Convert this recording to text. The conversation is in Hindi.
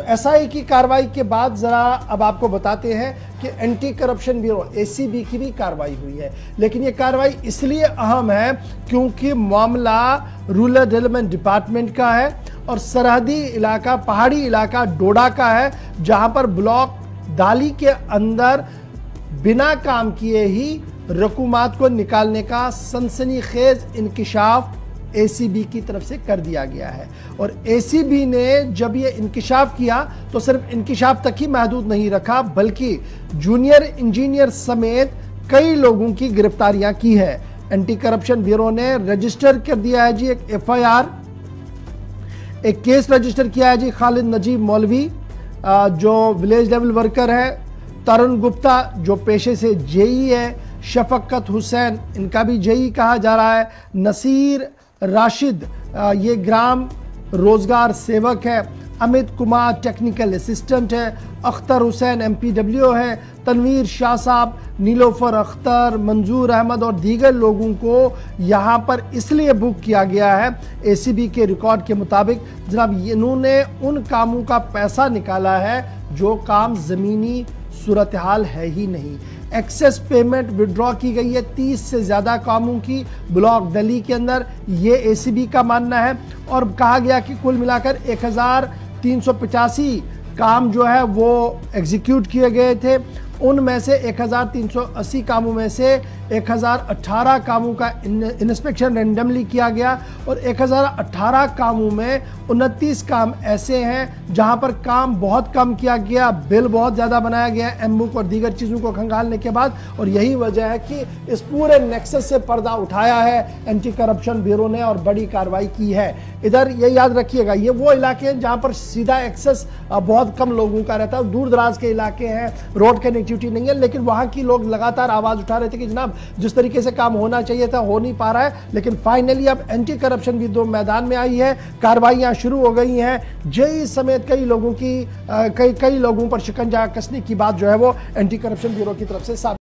तो एसआई की कार्रवाई के बाद ज़रा अब आपको बताते हैं कि एंटी करप्शन ब्यूरो एसीबी की भी कार्रवाई हुई है, लेकिन ये कार्रवाई इसलिए अहम है क्योंकि मामला रूरल डेवलपमेंट डिपार्टमेंट का है और सरहदी इलाका, पहाड़ी इलाका डोडा का है, जहां पर ब्लॉक दाली के अंदर बिना काम किए ही रकूमात को निकालने का सनसनीखेज इंकिशाफ एसीबी की तरफ से कर दिया गया है। और एसीबी ने जब ये इंकिशाफ किया तो सिर्फ इंकिशाफ तक ही महदूद नहीं रखा, बल्कि जूनियर इंजीनियर समेत कई लोगों की गिरफ्तारियां की है। एंटी करप्शन ब्यूरो ने रजिस्टर कर दिया है जी एक एफआईआर, एक केस रजिस्टर किया है जी खालिद नजीब मौलवी जो विलेज लेवल वर्कर है, तरुण गुप्ता जो पेशे से जेई है, शफक्कत हुसैन इनका भी जेई कहा जा रहा है, नसीर राशिद ये ग्राम रोजगार सेवक है, अमित कुमार टेक्निकल असिस्टेंट है, अख्तर हुसैन एमपीडब्ल्यू है, तनवीर शाह साहब, नीलोफर अख्तर, मंजूर अहमद और दीगर लोगों को यहाँ पर इसलिए बुक किया गया है एसीबी के रिकॉर्ड के मुताबिक जनाब इन्होंने उन कामों का पैसा निकाला है जो काम ज़मीनी सूरत हाल है ही नहीं। एक्सेस पेमेंट विड्रॉ की गई है 30 से ज़्यादा कामों की ब्लॉक दली के अंदर, ये एसीबी का मानना है। और कहा गया कि कुल मिलाकर 1385 काम जो है वो एग्जीक्यूट किए गए थे, उनमें से 1380 कामों में से 1018 कामों का इंस्पेक्शन रेंडमली किया गया और 1018 कामों में 29 काम ऐसे हैं जहां पर काम बहुत कम किया गया, बिल बहुत ज़्यादा बनाया गया एमबुक और दीगर चीज़ों को खंगालने के बाद। और यही वजह है कि इस पूरे नेक्सस से पर्दा उठाया है एंटी करप्शन ब्यूरो ने और बड़ी कार्रवाई की है। इधर ये याद रखिएगा ये वो इलाके हैं जहाँ पर सीधा एक्सेस बहुत कम लोगों का रहता है, दूर दराज के इलाके हैं, रोड कनेक्टिविटी नहीं है, लेकिन वहाँ की लोग लगातार आवाज़ उठा रहे थे कि जनाब जिस तरीके से काम होना चाहिए था हो नहीं पा रहा है। लेकिन फाइनली अब एंटी करप्शन भी दो मैदान में आई है, कार्रवाइयां शुरू हो गई हैं, जेई समेत कई लोगों पर शिकंजा कसने की बात जो है वो एंटी करप्शन ब्यूरो की तरफ से सामने